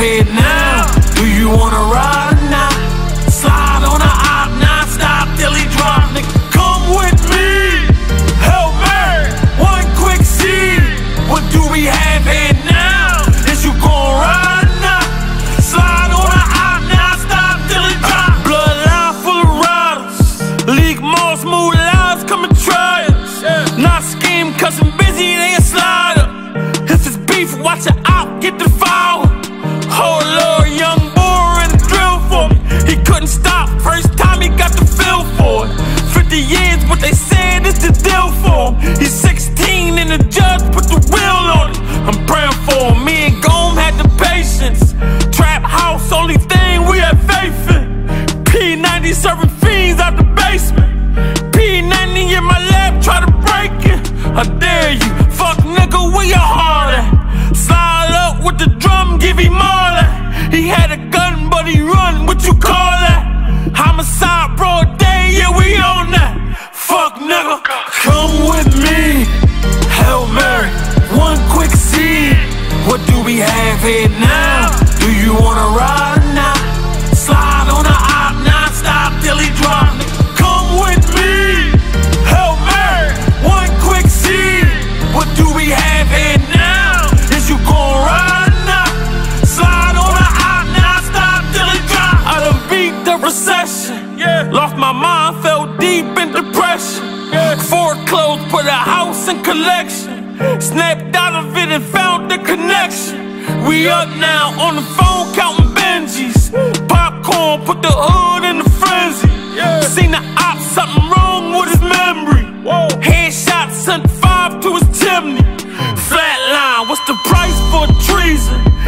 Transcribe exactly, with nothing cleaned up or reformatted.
pay it now. Do you wanna ride or not? Slide on a op, non-stop till he drop, nigga. Come with me, Hail Mary, one quick seed. What do we have here now? Is you gon' ride or not? Slide on a op, non-stop till he drop. Bloodline full of riders, league moss, smooth lives, come and try us. Not scheme, cause I'm busy, they a slider. If it's beef, watch it out, get the foul. Oh Lord, young boy ran the drill for me. He couldn't stop, first time he got the feel for it. Fifty years, what they said is the deal for him. He's sixteen and the judge put the wheel on it. I'm praying for him, me and Gome had the patience. Trap house, only thing we had faith in. P ninety serving fiends out the basement. P ninety in my lab, try to break it. I dare you, fuck nigga, where your heart at? Slide up with the drum, give him money. He had a gun, but he run, what you call that? Homicide, broad day, yeah, we on that. Fuck, nigga. Come with me, Hail Mary, one quick seed. What do we have here now? Do you wanna ride or not? Slide on a op, non-stop till he drop, nigga. Come with me, Hail Mary, one quick seed. What do we have here now? Is you gon' ride? Recession, yeah. Lost my mind, fell deep in depression, yeah. Foreclosed, put a house in collection. Snapped out of it and found the connection. We up now, on the phone counting Benjis. Popcorn, put the hood in the frenzy, yeah. Seen the op, something wrong with his memory. Whoa. Headshot, sent five to his chimney. Flatline, what's the price for treason?